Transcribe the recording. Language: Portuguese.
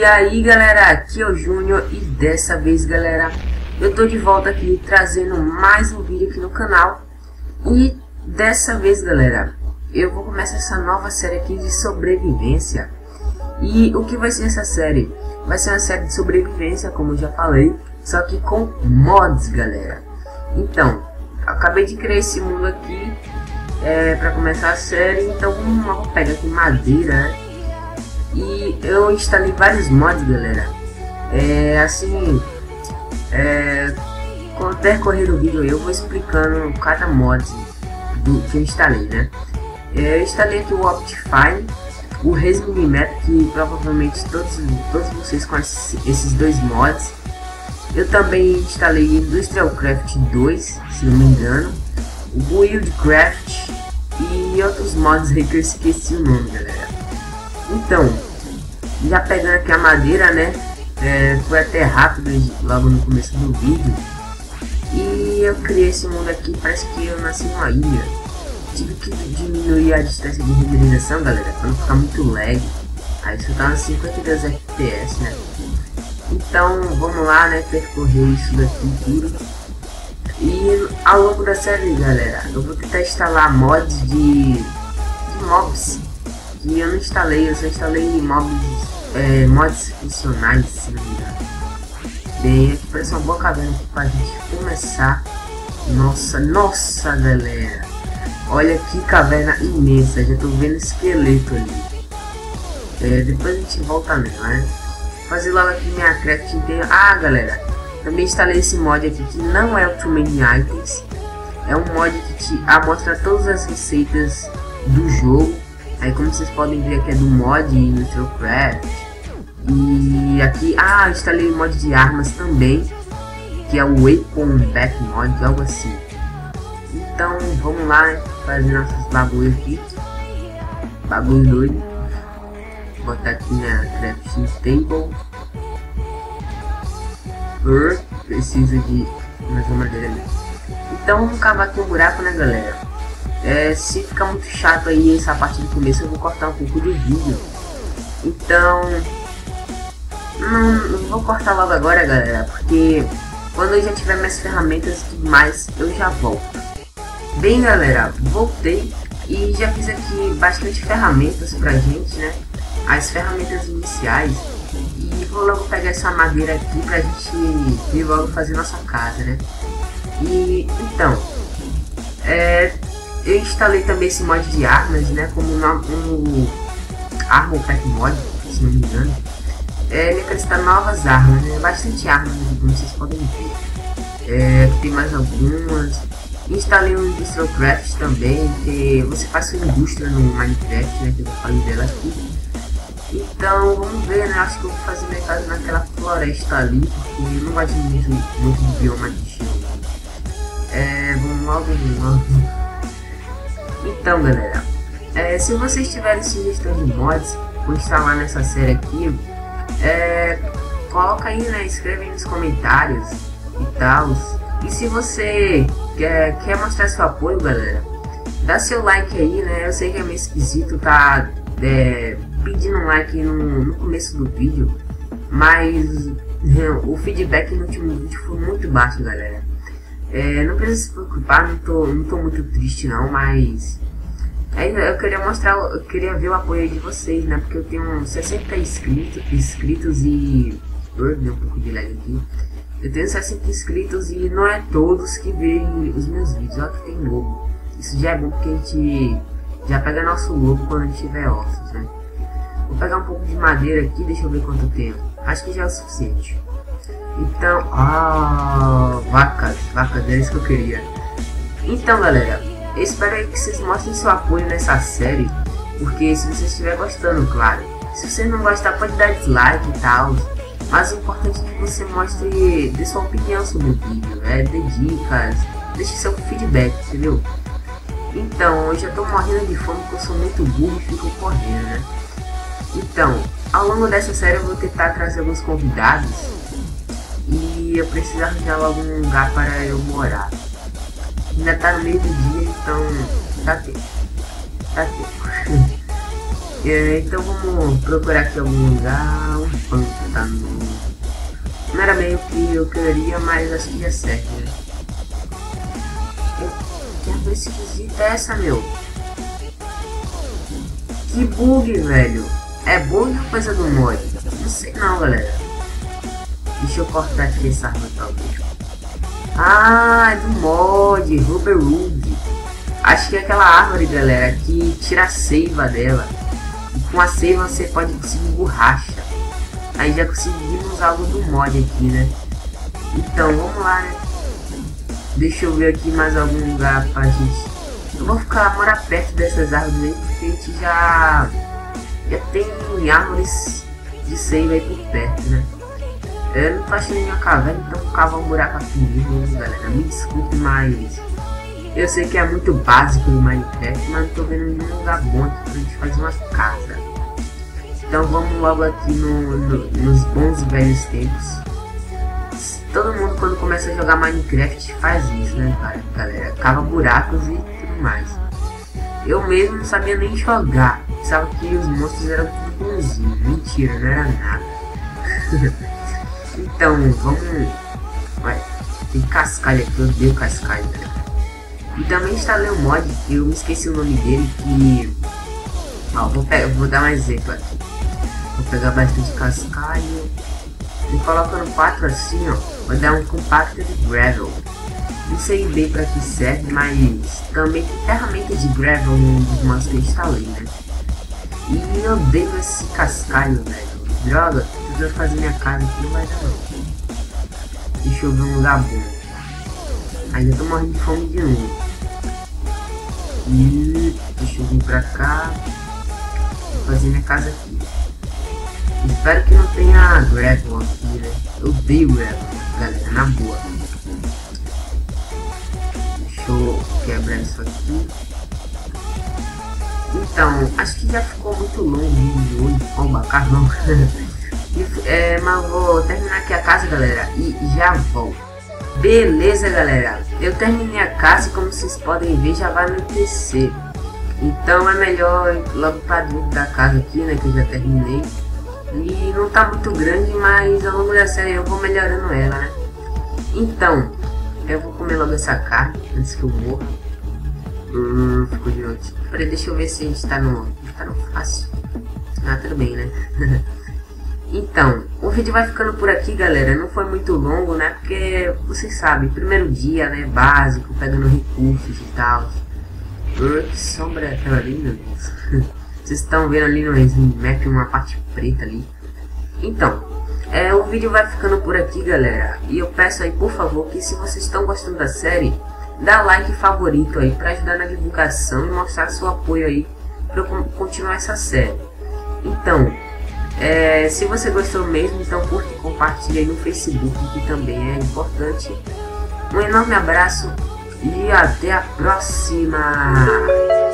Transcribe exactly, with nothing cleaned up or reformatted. E aí galera, aqui é o Júnior e dessa vez galera, eu tô de volta aqui trazendo mais um vídeo aqui no canal. E dessa vez galera, eu vou começar essa nova série aqui de sobrevivência. E o que vai ser essa série? Vai ser uma série de sobrevivência, como eu já falei, só que com mods galera. Então, acabei de criar esse mundo aqui é, pra começar a série, então vamos pegar aqui madeira, né? E eu instalei vários mods galera, é assim, é, com o decorrer do vídeo eu vou explicando cada mod do, que eu instalei, né? É, eu instalei aqui o Optifine, o Resminimetric, que provavelmente todos, todos vocês conhecem esses dois mods. Eu também instalei Industrial Craft dois, se não me engano, o Wildcraft e outros mods aí que eu esqueci o nome galera. Então, já pegando aqui a madeira, né, é, foi até rápido logo no começo do vídeo. E eu criei esse mundo aqui, parece que eu nasci numa ilha. Tive que diminuir a distância de renderização, galera, para não ficar muito lag. Aí só tava cinquenta e dois F P S, né. Então, vamos lá, né, percorrer isso daqui tudo. E ao longo da série, galera, eu vou tentar instalar mods de, de mobs. E eu não instalei, eu só instalei mobs, é, mods funcionais, se não me engano. Bem, aqui parece uma boa caverna aqui pra gente começar. Nossa, nossa galera, olha que caverna imensa, já tô vendo esqueleto ali. É, depois a gente volta nela, né? Fazer logo aqui minha craft inteira. Ah galera, também instalei esse mod aqui que não é o Too Many Items. É um mod que te mostra todas as receitas do jogo. Aí como vocês podem ver aqui é do mod Industrial Craft. E aqui, ah, eu instalei o mod de armas também, que é o Ape on Back Mod, algo assim. Então vamos lá, né, fazer nossos bagulho aqui. Bagulho doido. Vou botar aqui na crafting table. Earth, preciso de mais uma madeira ali. Então vamos cavar aqui um buraco, né galera. É, se ficar muito chato aí essa parte do começo, eu vou cortar um pouco do vídeo. Então, não, não vou cortar logo agora, galera, porque quando eu já tiver minhas ferramentas e tudo mais, eu já volto. Bem, galera, voltei e já fiz aqui bastante ferramentas pra gente, né? As ferramentas iniciais. E vou logo pegar essa madeira aqui pra gente vir logo fazer nossa casa, né? E, então, é... eu instalei também esse mod de armas, né, como um Armor Pack Mod, se não me engano. É, ele acrescenta novas armas, né, bastante armas, como vocês podem ver. É, tem mais algumas. Instalei um Industrial Craft também, que você faz sua indústria no Minecraft, né, que eu falei dela aqui. Então, vamos ver, né, acho que eu vou fazer minha casa naquela floresta ali, porque eu não gosto muito, muito de bioma de chão. É, vamos logo, logo. Então galera, é, se vocês tiverem sugestão de mods vou instalar nessa série aqui, é, coloca aí, né, escreve aí nos comentários e tal. E se você quer, quer mostrar seu apoio galera, dá seu like aí, né, eu sei que é meio esquisito tá é, pedindo um like no, no começo do vídeo, mas o feedback no último vídeo foi muito baixo galera. É, não precisa se preocupar, não tô, não tô muito triste não, mas aí eu queria mostrar, eu queria ver o apoio de vocês, né, porque eu tenho sessenta inscritos, inscritos e... Deu um pouco de lag aqui. Eu tenho sessenta inscritos e não é todos que veem os meus vídeos, olha que tem lobo. Isso já é bom porque a gente já pega nosso lobo quando a gente tiver ossos, né. Vou pegar um pouco de madeira aqui, deixa eu ver quanto tempo. Acho que já é o suficiente. Então, ah, vacas, vacas, é isso que eu queria. Então galera, eu espero aí que vocês mostrem seu apoio nessa série, porque se você estiver gostando, claro. Se você não gostar, pode dar dislike e tal, mas o importante é que você mostre, dê sua opinião sobre o vídeo, né? Dê dicas, deixe seu feedback, entendeu? Então, eu já tô morrendo de fome porque eu sou muito burro e fico correndo, né? Então, ao longo dessa série eu vou tentar trazer alguns convidados. E eu preciso arranjar logo um lugar para eu morar. Ainda tá no meio do dia, então tá tempo. Tá tempo. É, então vamos procurar aqui algum lugar. Um pão. tá? Não era meio que eu queria, mas assim dia certo, né? Que coisa esquisita é essa, meu? Que bug, velho! É bug ou coisa do mod? Não sei não, galera. Deixa eu cortar aqui essa arma, talvez. Ah, é do mod, Rubirug. Acho que é aquela árvore, galera, que tira a seiva dela. E com a seiva você pode conseguir borracha. Aí já conseguimos algo do mod aqui, né? Então, vamos lá, né? Deixa eu ver aqui mais algum lugar pra gente... Eu vou ficar, morar perto dessas árvores aí, porque a gente já... Já tem árvores de seiva aí por perto, né? Eu não tô achando nenhuma caverna, então vou cavar um buraco aqui mesmo, galera. Me desculpe, mas... Eu sei que é muito básico no Minecraft, mas não tô vendo nenhum lugar bom aqui pra gente fazer uma casa. Então vamos logo aqui no, no, nos bons velhos tempos. Todo mundo quando começa a jogar Minecraft faz isso, né, cara, galera? Cava buracos e tudo mais. Eu mesmo não sabia nem jogar. Pensava que os monstros eram tudo bonzinho. Mentira, não era nada. Então, vamos... Ué, tem cascalho aqui, eu odeio cascalho, galera. E também instalei um mod, que eu me esqueci o nome dele, que... Ó, vou, pegar, vou dar um exemplo aqui. Vou pegar bastante cascalho. E colocando quatro assim, ó, vou dar um compacto de gravel. Não sei bem pra que serve, mas também tem ferramentas de gravel nos mods que eu instalei, né? E eu odeio esse cascalho, velho. Droga, eu vou fazer minha casa aqui, não vai dar não. Deixa eu ver um lugar bom. Ainda tô morrendo de fome de novo. E deixa eu vir pra cá. Vou fazer minha casa aqui. Espero que não tenha gravel aqui, né? Eu odeio gravel, galera, na boa. Deixa eu quebrar isso aqui. Então, acho que já ficou muito longo o vídeo hoje. Pomba, carvão. É, mas vou terminar aqui a casa, galera, e já volto. Beleza, galera. Eu terminei a casa e como vocês podem ver, já vai anoitecer. Então é melhor logo para dentro da casa aqui, né? Que eu já terminei. E não tá muito grande, mas ao longo da série eu vou melhorando ela, né? Então, eu vou comer logo essa carne antes que eu morra. Hum, ficou de noite. Peraí, deixa eu ver se a gente tá no... Tá no fácil. Ah, tudo bem, né? Então, o vídeo vai ficando por aqui, galera. Não foi muito longo, né? Porque, vocês sabem, primeiro dia, né? Básico, pegando recursos e tal. Uh, que sombra aquela ali, meu Deus. Vocês estão vendo ali no Resminimetric uma parte preta ali. Então, é, o vídeo vai ficando por aqui, galera. E eu peço aí, por favor, que se vocês estão gostando da série, dá like e favorito aí para ajudar na divulgação e mostrar seu apoio aí para continuar essa série. Então, é, se você gostou mesmo, então curte e compartilha aí no Facebook, que também é importante. Um enorme abraço e até a próxima!